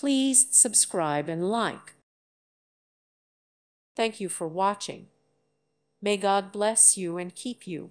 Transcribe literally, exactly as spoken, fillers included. Please subscribe and like. Thank you for watching. May God bless you and keep you.